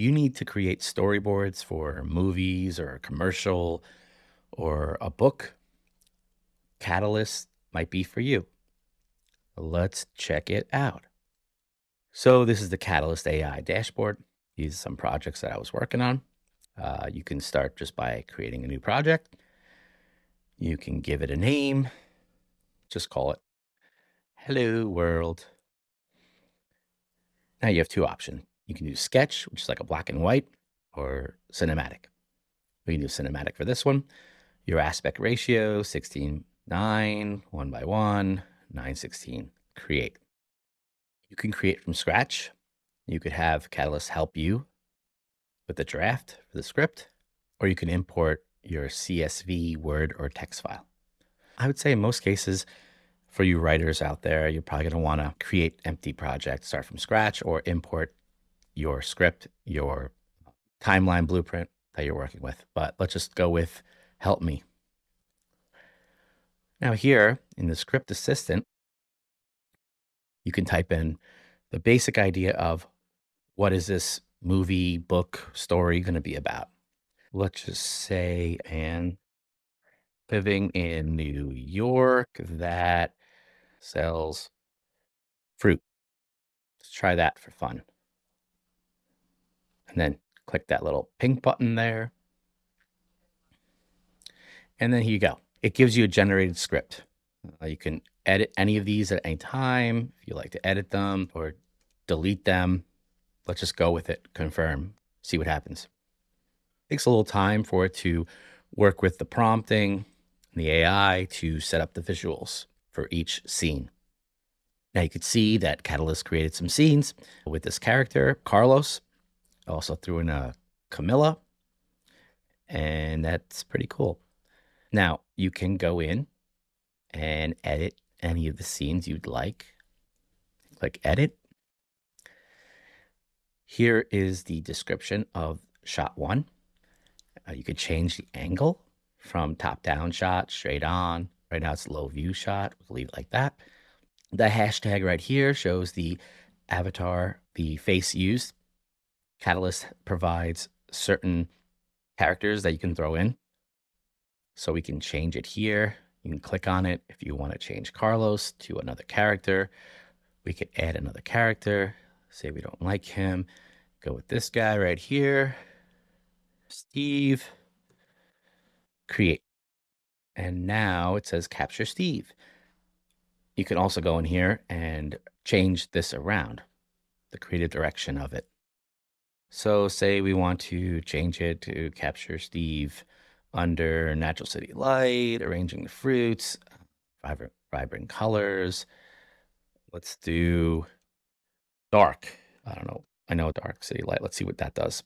you need to create storyboards for movies or a commercial or a book, Katalist might be for you. Let's check it out. So this is the Katalist AI dashboard. These are some projects that I was working on. You can start just by creating a new project. You can give it a name. Just call it Hello World. Now you have two options. You can do sketch, which is like a black and white, or cinematic. We can do cinematic for this one. Your aspect ratio, 16:9, 1:1, 9:16, create. You can create from scratch. You could have Katalist help you with the draft for the script, or you can import your CSV, Word, or text file. I would say in most cases, for you writers out there, you're probably going to want to create empty projects, start from scratch, or import your script, your timeline blueprint that you're working with. But let's just go with help me. Now here in the script assistant, you can type in the basic idea of what is this movie, book, story going to be about. Let's just say Anne living in New York that sells fruit. Let's try that for fun. And then click that little pink button there. And then here you go. It gives you a generated script. You can edit any of these at any time if you like to edit them or delete them. Let's just go with it, confirm, see what happens. It takes a little time for it to work with the prompting and the AI to set up the visuals for each scene. Now you could see that Katalist created some scenes with this character, Carlos. Also threw in a Camilla, and that's pretty cool. Now you can go in and edit any of the scenes you'd like. Click edit. Here is the description of shot one. You could change the angle from top down shot, straight on. Right now it's low view shot. We'll leave it like that. The hashtag right here shows the avatar, the face used. Katalist provides certain characters that you can throw in. So we can change it here. You can click on it. If you want to change Carlos to another character, we could add another character. Say we don't like him. Go with this guy right here. Steve. Create. And now it says capture Steve. You can also go in here and change this around, the creative direction of it. So say we want to change it to capture Steve under natural city light, arranging the fruits, vibrant colors. Let's do dark. I don't know. I know dark city light. Let's see what that does.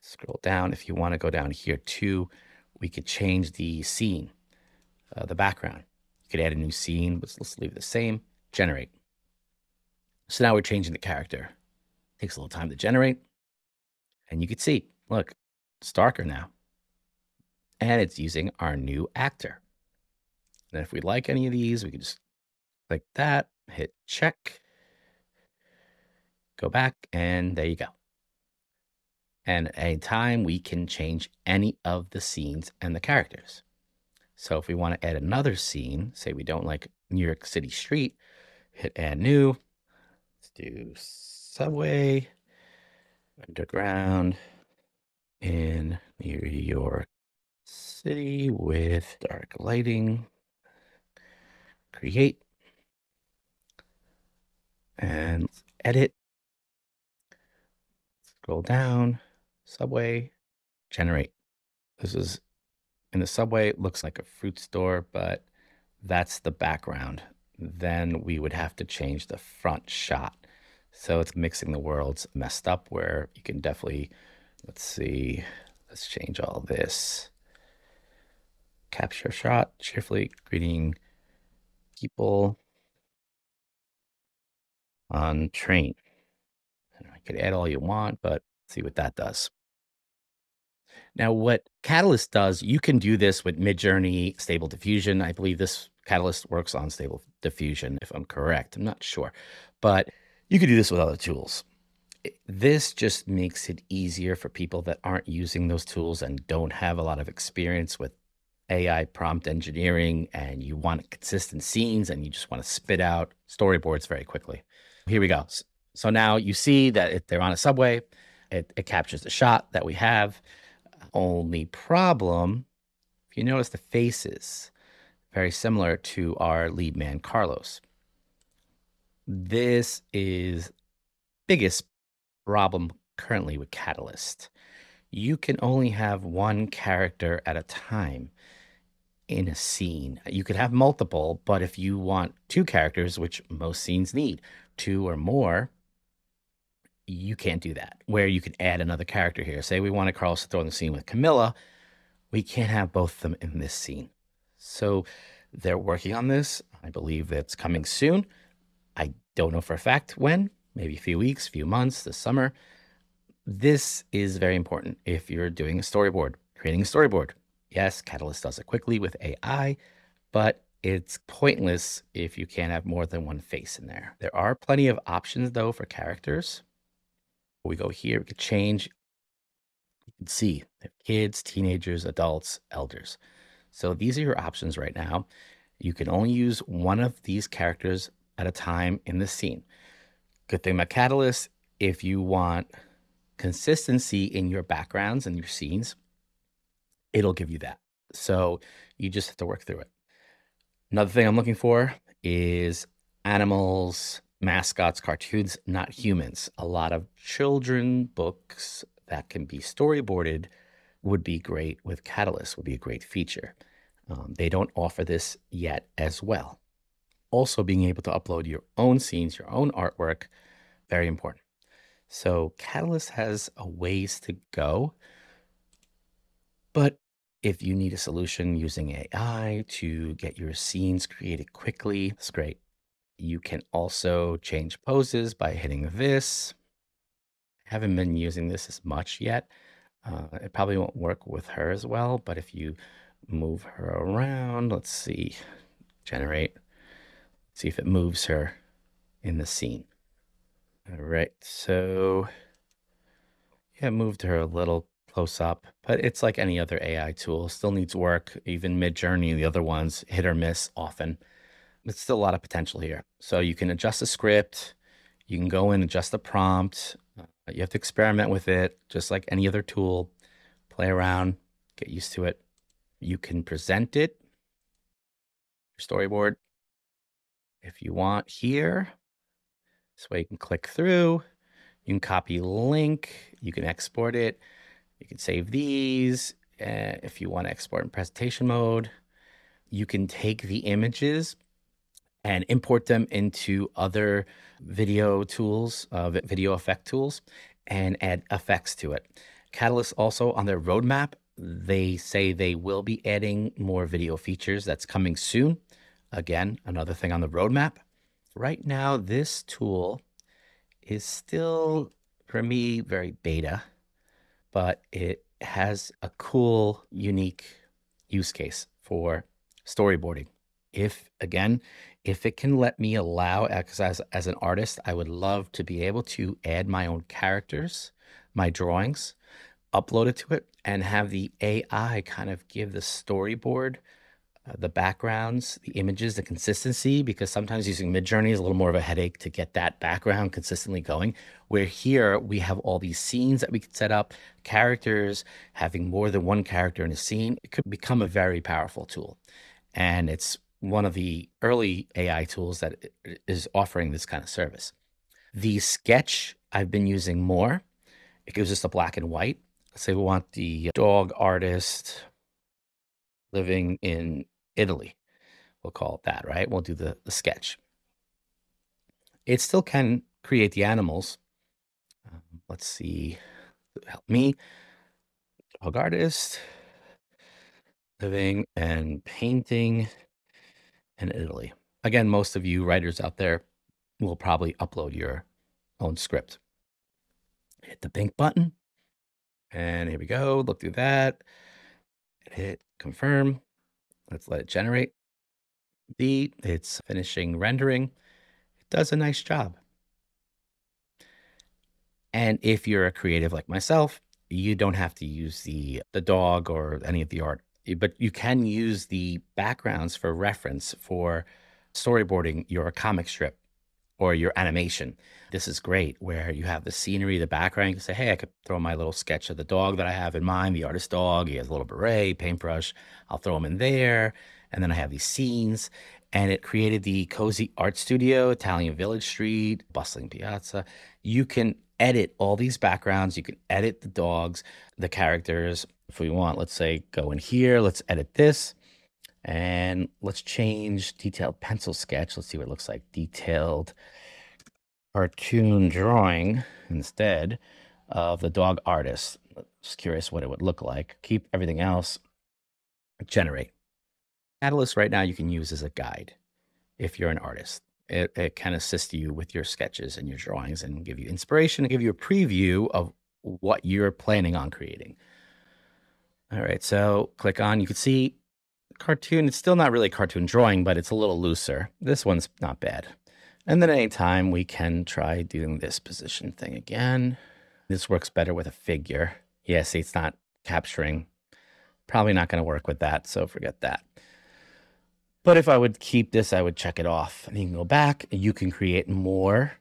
Scroll down. If you want to go down here too, we could change the scene, the background. You could add a new scene, but let's leave it the same. Generate. So now we're changing the character. Takes a little time to generate. And you can see, look, it's darker now. And it's using our new actor. And if we like any of these, we can just click that, hit check, go back, and there you go. And at any time, we can change any of the scenes and the characters. So if we want to add another scene, say we don't like New York City street, hit add new. Let's do subway, underground, in New York City with dark lighting, create, and edit, scroll down, subway, generate. This is in the subway, it looks like a fruit store, but that's the background. Then we would have to change the front shot. So it's mixing the worlds messed up where you can definitely, let's see, let's change all this. Capture shot, cheerfully greeting people on train. And I could add all you want, but see what that does. Now what Katalist does, you can do this with Midjourney, Stable Diffusion. I believe this Katalist works on Stable Diffusion, if I'm correct. I'm not sure, but you could do this with other tools. this just makes it easier for people that aren't using those tools and don't have a lot of experience with AI prompt engineering, and you want consistent scenes and you just want to spit out storyboards very quickly. Here we go. So now you see that if they're on a subway, it captures the shot that we have. Only problem, if you notice the faces, very similar to our lead man, Carlos. This is biggest problem currently with Katalist. You can only have one character at a time in a scene. You could have multiple, but if you want two characters, which most scenes need, two or more, you can't do that. Where you can add another character here. Say we wanted Carlos to throw in the scene with Camilla. We can't have both of them in this scene. So they're working on this. I believe that's coming soon. I don't know for a fact when, maybe a few weeks, few months, this summer. This is very important if you're doing a storyboard, creating a storyboard. Yes, Katalist does it quickly with AI, but it's pointless if you can't have more than one face in there. There are plenty of options though for characters. We go here, we could change. You can see kids, teenagers, adults, elders. So these are your options right now. You can only use one of these characters at a time in the scene. Good thing about Katalist, if you want consistency in your backgrounds and your scenes, it'll give you that. So you just have to work through it. Another thing I'm looking for is animals, mascots, cartoons, not humans. A lot of children books that can be storyboarded would be great with Katalist, would be a great feature. They don't offer this yet as well. Also being able to upload your own scenes, your own artwork, very important. So Katalist has a ways to go, but if you need a solution using AI to get your scenes created quickly, it's great. You can also change poses by hitting this. I haven't been using this as much yet. It probably won't work with her as well, but if you move her around, let's see, generate, let's see if it moves her in the scene. All right, so yeah, moved her a little close up, but it's like any other AI tool, still needs work. Even Midjourney, the other ones, hit or miss often. It's still a lot of potential here. So you can adjust the script, you can go in and adjust the prompt. You have to experiment with it, just like any other tool, play around, get used to it. You can present it, your storyboard, if you want here. This way you can click through, you can copy link, you can export it, you can save these. If you want to export in presentation mode, you can take the images and import them into other video tools, video effect tools, and add effects to it. Katalist also on their roadmap, they say they will be adding more video features. That's coming soon. Again, another thing on the roadmap. Right now, this tool is still, for me, very beta, but it has a cool, unique use case for storyboarding. If it can let me allow, because as an artist, I would love to be able to add my own characters, my drawings, upload it to it, and have the AI kind of give the storyboard the backgrounds, the images, the consistency, because sometimes using Midjourney is a little more of a headache to get that background consistently going. Where here we have all these scenes that we can set up, characters, having more than one character in a scene, it could become a very powerful tool. And it's one of the early AI tools that is offering this kind of service. The sketch I've been using more. It gives us the black and white. Let's say we want the dog artist living in Italy, we'll call it that, right? We'll do the sketch. It still can create the animals. Let's see, help me. Dog artist, living and painting in Italy. Again, most of you writers out there will probably upload your own script. Hit the pink button. And here we go, look through that. Hit confirm. Let's let it generate. It's finishing rendering. It does a nice job. And if you're a creative like myself, you don't have to use the dog or any of the art, but you can use the backgrounds for reference for storyboarding your comic strip or your animation. This is great where you have the scenery, the background. You can say, hey, I could throw my little sketch of the dog that I have in mind, the artist dog. He has a little beret, paintbrush. I'll throw him in there. And then I have these scenes. And it created the Cozy Art Studio, Italian Village Street, bustling piazza. You can edit all these backgrounds. You can edit the dogs, the characters. If we want, let's say, go in here. Let's edit this. And let's change detailed pencil sketch. Let's see what it looks like. Detailed cartoon drawing instead of the dog artist. Just curious what it would look like. Keep everything else. Generate. Katalist right now you can use as a guide if you're an artist. It can assist you with your sketches and your drawings and give you inspiration and give you a preview of what you're planning on creating. All right, so click on, you can see cartoon. It's still not really cartoon drawing, but it's a little looser. This one's not bad. And then anytime we can try doing this position thing again. This works better with a figure. Yeah, see, it's not capturing. Probably not going to work with that, so forget that. But if I would keep this, I would check it off. And you can go back and you can create more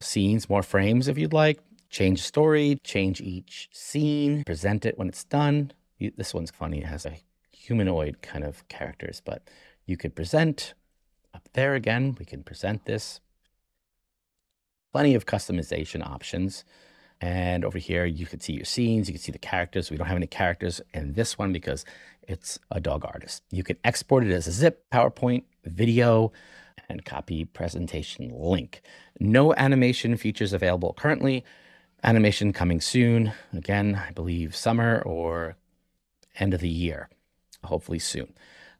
scenes, more frames if you'd like. Change story, change each scene, present it when it's done. This one's funny. It has a humanoid kind of characters, but you could present up there again. We can present this. Plenty of customization options. And over here, you can see your scenes. You can see the characters. We don't have any characters in this one because it's a dog artist. You can export it as a zip, PowerPoint, video, and copy presentation link. No animation features available currently. Animation coming soon. Again, I believe summer or end of the year, hopefully soon.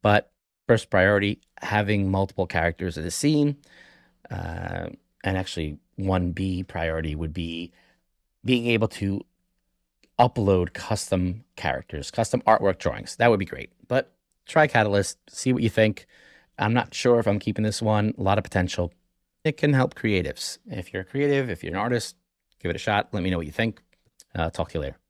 But first priority, having multiple characters in the scene. And actually, 1B priority would be being able to upload custom characters, custom artwork drawings. That would be great. But try Katalist, see what you think. I'm not sure if I'm keeping this one. A lot of potential. It can help creatives. If you're a creative, if you're an artist, give it a shot. Let me know what you think. Talk to you later.